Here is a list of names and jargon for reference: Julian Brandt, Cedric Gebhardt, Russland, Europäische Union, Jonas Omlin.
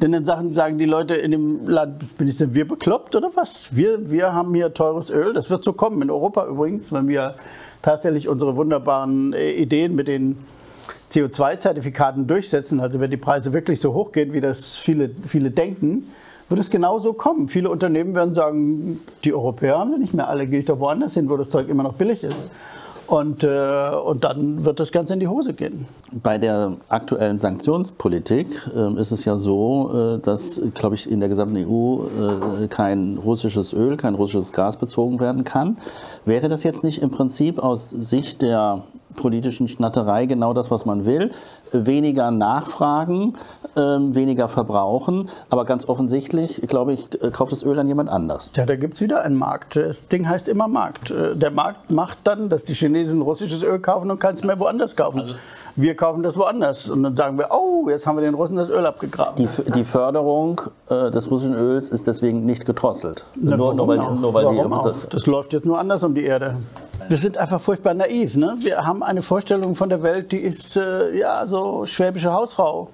Denn dann sagen die Leute in dem Land, sind wir bekloppt oder was? Wir haben hier teures Öl, das wird so kommen, in Europa übrigens, wenn wir tatsächlich unsere wunderbaren Ideen mit den CO2-Zertifikaten durchsetzen, also wenn die Preise wirklich so hoch gehen, wie das viele denken, wird es genauso kommen. Viele Unternehmen werden sagen, die Europäer haben sie nicht mehr alle, gehe ich doch woanders hin, wo das Zeug immer noch billig ist. Und dann wird das Ganze in die Hose gehen. Bei der aktuellen Sanktionspolitik ist es ja so, dass, glaube ich, in der gesamten EU kein russisches Öl, kein russisches Gas bezogen werden kann. Wäre das jetzt nicht im Prinzip aus Sicht der politischen Schnatterei genau das, was man will? Weniger nachfragen, weniger verbrauchen, aber ganz offensichtlich, glaube ich, kauft das Öl an jemand anders. Ja, da gibt es wieder einen Markt. Das Ding heißt immer Markt. Der Markt macht dann, dass die Chinesen russisches Öl kaufen und kann es mehr woanders kaufen. Also wir kaufen das woanders und dann sagen wir, oh, jetzt haben wir den Russen das Öl abgegraben. Die Förderung des russischen Öls ist deswegen nicht gedrosselt. Na, nur weil die Russen das läuft jetzt nur anders um die Erde. Wir sind einfach furchtbar naiv, ne? Wir haben eine Vorstellung von der Welt, die ist, ja, so schwäbische Hausfrau.